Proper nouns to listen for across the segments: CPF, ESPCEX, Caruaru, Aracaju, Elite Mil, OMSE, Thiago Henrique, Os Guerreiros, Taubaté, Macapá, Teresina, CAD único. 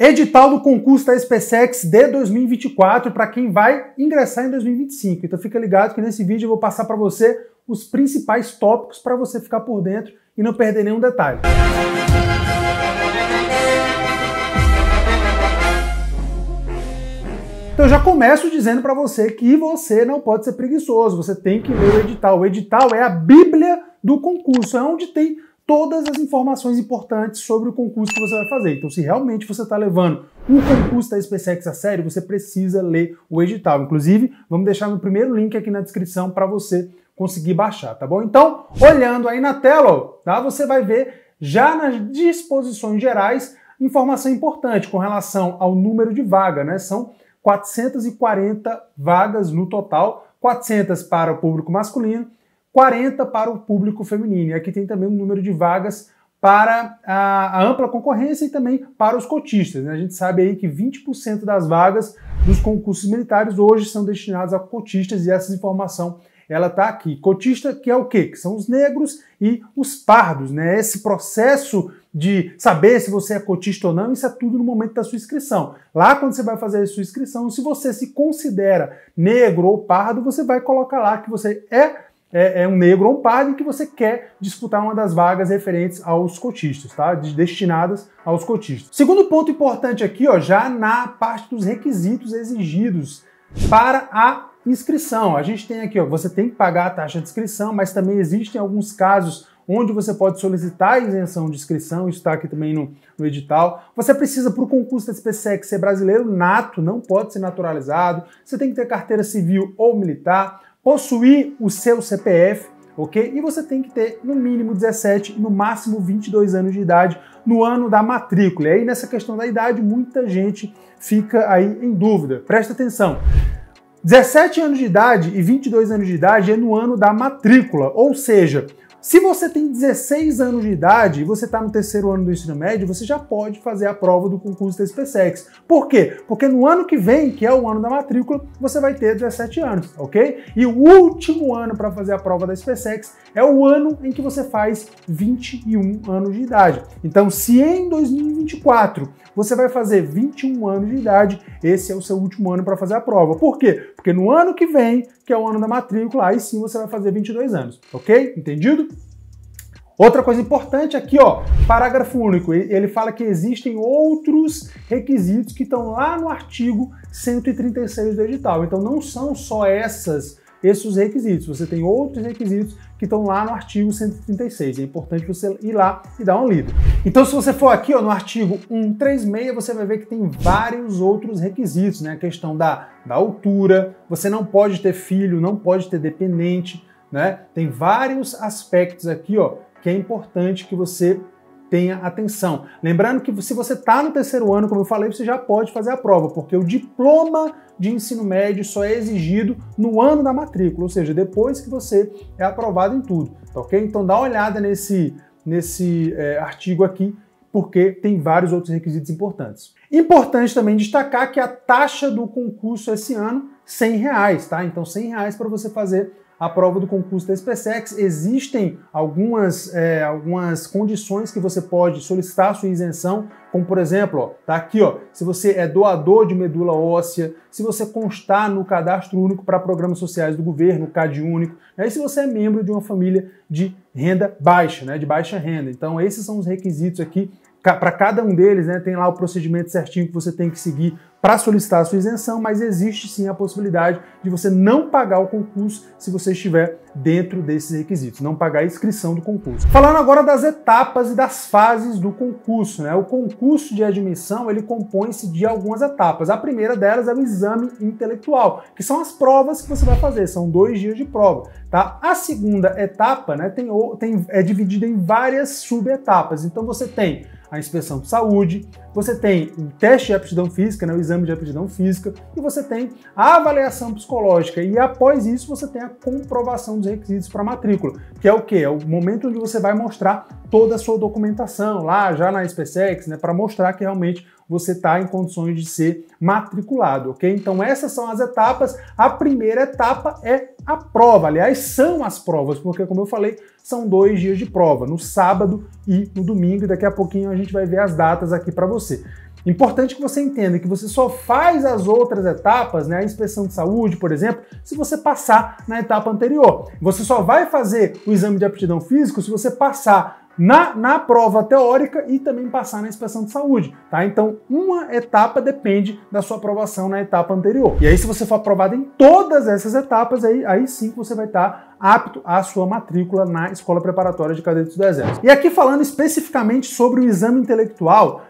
Edital do concurso da ESPCEX de 2024 para quem vai ingressar em 2025. Então fica ligado que nesse vídeo eu vou passar para você os principais tópicos para você ficar por dentro e não perder nenhum detalhe. Então eu já começo dizendo para você que você não pode ser preguiçoso, você tem que ler o edital. O edital é a bíblia do concurso, é onde tem todas as informações importantes sobre o concurso que você vai fazer. Então se realmente você está levando o concurso da ESPCEX a sério, você precisa ler o edital. Inclusive, vamos deixar no primeiro link aqui na descrição para você conseguir baixar, tá bom? Então, olhando aí na tela, ó, tá? Você vai ver já nas disposições gerais informação importante com relação ao número de vaga, né? São 440 vagas no total, 400 para o público masculino, 40 para o público feminino. E aqui tem também um número de vagas para a ampla concorrência e também para os cotistas, né? A gente sabe aí que 20% das vagas dos concursos militares hoje são destinadas a cotistas e essa informação ela está aqui. Cotista que é o quê? Que são os negros e os pardos, né? Esse processo de saber se você é cotista ou não, isso é tudo no momento da sua inscrição. Lá quando você vai fazer a sua inscrição, se você se considera negro ou pardo, você vai colocar lá que você é um negro ou um pardo e que você quer disputar uma das vagas referentes aos cotistas, tá? Destinadas aos cotistas. Segundo ponto importante aqui, ó, já na parte dos requisitos exigidos para a inscrição. A gente tem aqui, ó, você tem que pagar a taxa de inscrição, mas também existem alguns casos onde você pode solicitar a isenção de inscrição, isso está aqui também no edital. Você precisa, para o concurso da ESPCEX, ser brasileiro nato, não pode ser naturalizado, você tem que ter carteira civil ou militar, possuir o seu CPF, ok? E você tem que ter no mínimo 17, no máximo 22 anos de idade no ano da matrícula. E aí nessa questão da idade, muita gente fica aí em dúvida. Presta atenção. 17 anos de idade e 22 anos de idade é no ano da matrícula, ou seja, se você tem 16 anos de idade e você está no terceiro ano do ensino médio, você já pode fazer a prova do concurso da ESPCEX. Por quê? Porque no ano que vem, que é o ano da matrícula, você vai ter 17 anos, ok? E o último ano para fazer a prova da ESPCEX é o ano em que você faz 21 anos de idade. Então, se em 2024 você vai fazer 21 anos de idade, esse é o seu último ano para fazer a prova. Por quê? Porque no ano que vem, que é o ano da matrícula, aí sim você vai fazer 22 anos, ok? Entendido? Outra coisa importante aqui, ó, parágrafo único, ele fala que existem outros requisitos que estão lá no artigo 136 do edital. Então não são só esses requisitos, você tem outros requisitos que estão lá no artigo 136. É importante você ir lá e dar uma lida. Então se você for aqui, ó, no artigo 136, você vai ver que tem vários outros requisitos, né? A questão da altura, você não pode ter filho, não pode ter dependente, né? Tem vários aspectos aqui, ó, que é importante que você tenha atenção. Lembrando que se você está no terceiro ano, como eu falei, você já pode fazer a prova, porque o diploma de ensino médio só é exigido no ano da matrícula, ou seja, depois que você é aprovado em tudo, tá ok? Então dá uma olhada nesse artigo aqui, porque tem vários outros requisitos importantes. Importante também destacar que a taxa do concurso esse ano, R$100, tá? Então R$100 para você fazer a prova do concurso da ESPCEX. Existem algumas condições que você pode solicitar a sua isenção, como por exemplo, ó, tá aqui, ó, se você é doador de medula óssea, se você constar no cadastro único para programas sociais do governo, CAD único, né, e se você é membro de uma família de renda baixa, né, de baixa renda. Então esses são os requisitos aqui, para cada um deles, né, tem lá o procedimento certinho que você tem que seguir para solicitar a sua isenção, mas existe sim a possibilidade de você não pagar o concurso se você estiver dentro desses requisitos, não pagar a inscrição do concurso. Falando agora das etapas e das fases do concurso, né? O concurso de admissão, ele compõe-se de algumas etapas. A primeira delas é o exame intelectual, que são as provas que você vai fazer, são 2 dias de prova, tá? A segunda etapa, né, é dividida em várias subetapas, então você tem a inspeção de saúde, você tem o teste de aptidão física, né, o exame de aptidão física, e você tem a avaliação psicológica, e após isso você tem a comprovação dos requisitos para matrícula, que é o quê? É o momento onde você vai mostrar toda a sua documentação lá, já na ESPCEX, né, para mostrar que realmente você está em condições de ser matriculado, ok? Então essas são as etapas. A primeira etapa é a prova, aliás, são as provas, porque como eu falei, são 2 dias de prova, no sábado e no domingo, e daqui a pouquinho a gente vai ver as datas aqui para você. Importante que você entenda que você só faz as outras etapas, né, a inspeção de saúde, por exemplo, se você passar na etapa anterior. Você só vai fazer o exame de aptidão físico se você passar na prova teórica e também passar na inspeção de saúde, tá? Então, uma etapa depende da sua aprovação na etapa anterior. E aí, se você for aprovado em todas essas etapas, aí sim que você vai estar apto à sua matrícula na Escola Preparatória de Cadetes do Exército. E aqui falando especificamente sobre o exame intelectual,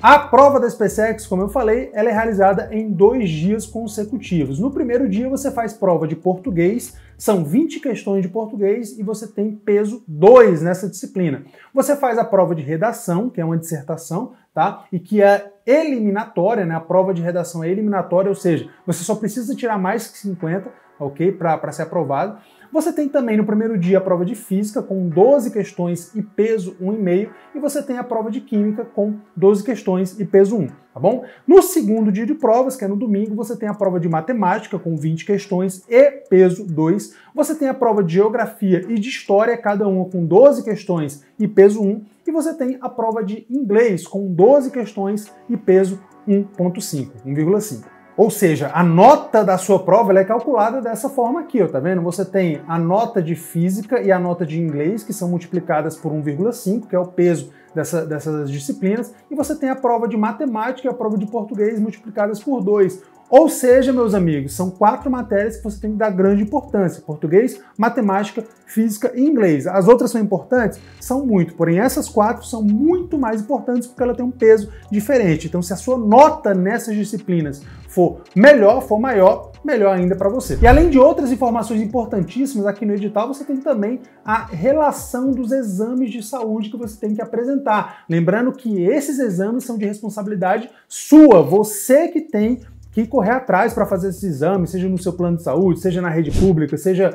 a prova da ESPCEX, como eu falei, ela é realizada em 2 dias consecutivos. No primeiro dia você faz prova de português, são 20 questões de português e você tem peso 2 nessa disciplina. Você faz a prova de redação, que é uma dissertação, tá? E que é eliminatória, né? A prova de redação é eliminatória, ou seja, você só precisa tirar mais que 50, ok? Para ser aprovado. Você tem também no primeiro dia a prova de física com 12 questões e peso 1,5 e você tem a prova de química com 12 questões e peso 1, tá bom? No segundo dia de provas, que é no domingo, você tem a prova de matemática com 20 questões e peso 2, você tem a prova de geografia e de história, cada uma com 12 questões e peso 1, e você tem a prova de inglês com 12 questões e peso 1,5. Ou seja, a nota da sua prova ela é calculada dessa forma aqui, ó, tá vendo? Você tem a nota de física e a nota de inglês, que são multiplicadas por 1,5, que é o peso dessas disciplinas, e você tem a prova de matemática e a prova de português multiplicadas por 2. Ou seja, meus amigos, são 4 matérias que você tem que dar grande importância: português, matemática, física e inglês. As outras são importantes? São muito, porém essas 4 são muito mais importantes porque ela tem um peso diferente. Então, se a sua nota nessas disciplinas for melhor, for maior, melhor ainda para você. E além de outras informações importantíssimas aqui no edital, você tem também a relação dos exames de saúde que você tem que apresentar. Lembrando que esses exames são de responsabilidade sua, você que tem que correr atrás para fazer esses exames, seja no seu plano de saúde, seja na rede pública, seja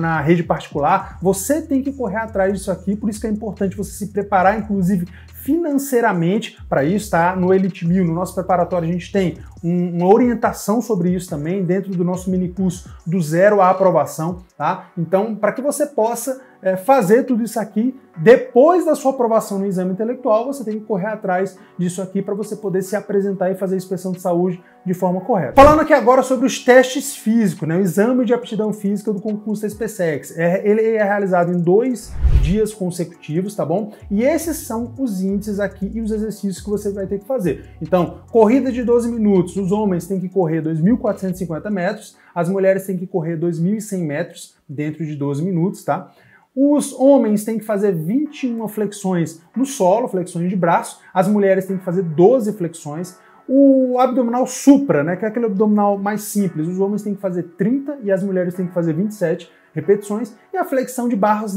na rede particular, você tem que correr atrás disso aqui, por isso que é importante você se preparar, inclusive financeiramente, para isso, tá? No Elite Mil, no nosso preparatório, a gente tem uma orientação sobre isso também, dentro do nosso mini curso do zero à aprovação, tá? Então, para que você possa fazer tudo isso aqui, depois da sua aprovação no exame intelectual, você tem que correr atrás disso aqui para você poder se apresentar e fazer a inspeção de saúde de forma correta. Falando aqui agora sobre os testes físicos, né? O exame de aptidão física do concurso da ESPCEX. Ele é realizado em 2 dias consecutivos, tá bom? E esses são os índices aqui e os exercícios que você vai ter que fazer. Então, corrida de 12 minutos, os homens têm que correr 2.450 metros, as mulheres têm que correr 2.100 metros dentro de 12 minutos, tá? Os homens têm que fazer 21 flexões no solo, flexões de braço, as mulheres têm que fazer 12 flexões. O abdominal supra, né, que é aquele abdominal mais simples, os homens têm que fazer 30 e as mulheres têm que fazer 27 repetições. E a flexão de braços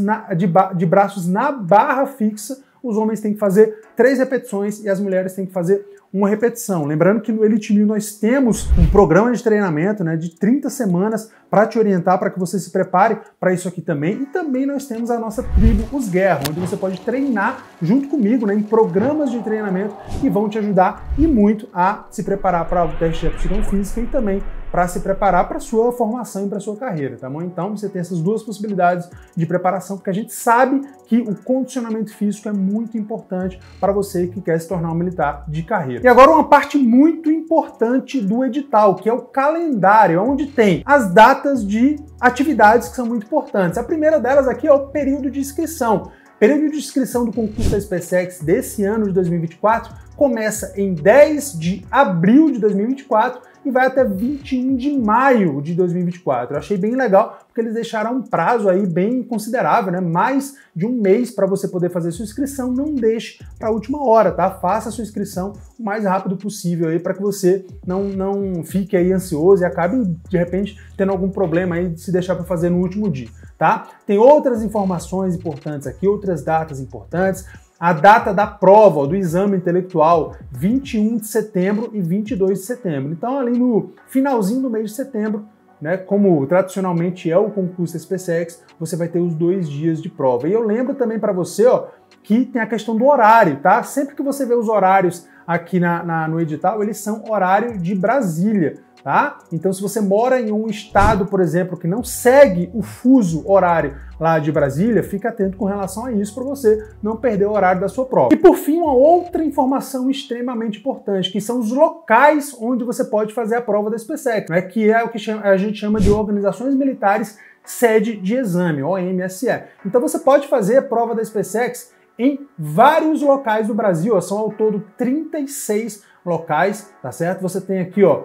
na barra fixa, os homens têm que fazer 3 repetições e as mulheres têm que fazer 1 repetição. Lembrando que no Elite Mil nós temos um programa de treinamento, né, de 30 semanas para te orientar, para que você se prepare para isso aqui também. E também nós temos a nossa tribo Os Guerreiros, onde você pode treinar junto comigo, né, em programas de treinamento que vão te ajudar e muito a se preparar para o teste de aptidão física e também para se preparar para a sua formação e para a sua carreira, tá bom? Então você tem essas 2 possibilidades de preparação, porque a gente sabe que o condicionamento físico é muito importante para você que quer se tornar um militar de carreira. E agora uma parte muito importante do edital, que é o calendário, onde tem as datas de atividades que são muito importantes. A primeira delas aqui é o período de inscrição. O período de inscrição do concurso da ESPCEX desse ano de 2024 começa em 10 de abril de 2024 e vai até 21 de maio de 2024. Eu achei bem legal porque eles deixaram um prazo aí bem considerável, né? Mais de um mês para você poder fazer sua inscrição. Não deixe para a última hora, tá? Faça a sua inscrição o mais rápido possível aí para que você não fique aí ansioso e acabe de repente tendo algum problema aí de se deixar para fazer no último dia, tá? Tem outras informações importantes aqui, outras datas importantes. A data da prova, do exame intelectual, 21 de setembro e 22 de setembro. Então, ali no finalzinho do mês de setembro, né, como tradicionalmente é o concurso ESPCEX, você vai ter os 2 dias de prova. E eu lembro também para você, ó, que tem a questão do horário, tá? Sempre que você vê os horários aqui no edital, eles são horário de Brasília, tá? Então, se você mora em um estado, por exemplo, que não segue o fuso horário lá de Brasília, fica atento com relação a isso para você não perder o horário da sua prova. E por fim, uma outra informação extremamente importante, que são os locais onde você pode fazer a prova da ESPCEX, né? Que é o que a gente chama de organizações militares sede de exame, OMSE. Então você pode fazer a prova da ESPCEX em vários locais do Brasil, são ao todo 36 locais, tá certo? Você tem aqui, ó,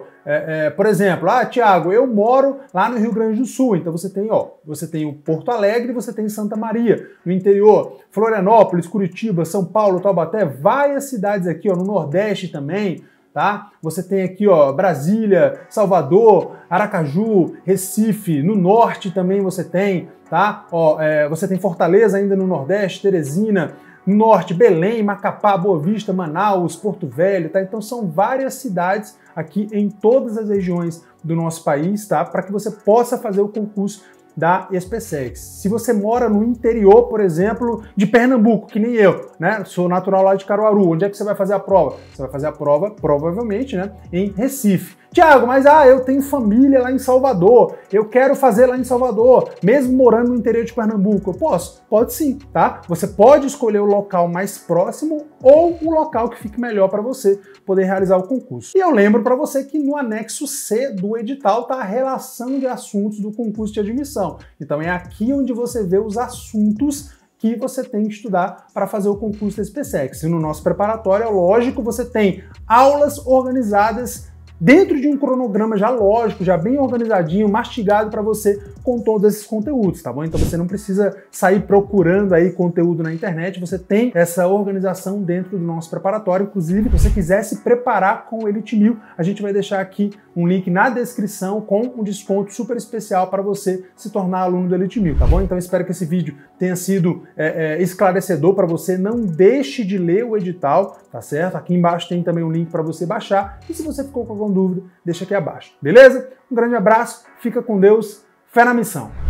por exemplo, Tiago, eu moro lá no Rio Grande do Sul, então você tem, ó, você tem o Porto Alegre, você tem Santa Maria, no interior, Florianópolis, Curitiba, São Paulo, Taubaté, várias cidades aqui, ó, no Nordeste também, tá? Você tem aqui, ó, Brasília, Salvador, Aracaju, Recife, no norte também você tem, tá? Ó, você tem Fortaleza ainda no Nordeste, Teresina, norte, Belém, Macapá, Boa Vista, Manaus, Porto Velho, tá? Então são várias cidades aqui em todas as regiões do nosso país, tá? Para que você possa fazer o concurso da ESPCEX. Se você mora no interior, por exemplo, de Pernambuco, que nem eu, né? Sou natural lá de Caruaru. Onde é que você vai fazer a prova? Você vai fazer a prova, provavelmente, né, em Recife. Tiago, mas eu tenho família lá em Salvador, eu quero fazer lá em Salvador, mesmo morando no interior de Pernambuco. Eu posso? Pode sim, tá? Você pode escolher o local mais próximo ou o local que fique melhor para você poder realizar o concurso. E eu lembro para você que no anexo C do edital tá a relação de assuntos do concurso de admissão. Então é aqui onde você vê os assuntos que você tem que estudar para fazer o concurso da ESPCEX. E no nosso preparatório, é lógico, você tem aulas organizadas dentro de um cronograma já lógico, já bem organizadinho, mastigado para você com todos esses conteúdos, tá bom? Então você não precisa sair procurando aí conteúdo na internet, você tem essa organização dentro do nosso preparatório. Inclusive, se você quiser se preparar com o Elite Mil, a gente vai deixar aqui um link na descrição com um desconto super especial para você se tornar aluno do Elite Mil, tá bom? Então espero que esse vídeo tenha sido esclarecedor para você. Não deixe de ler o edital, tá certo? Aqui embaixo tem também um link para você baixar. E se você ficou com alguma dúvida, deixa aqui abaixo, beleza? Um grande abraço, fica com Deus, fé na missão!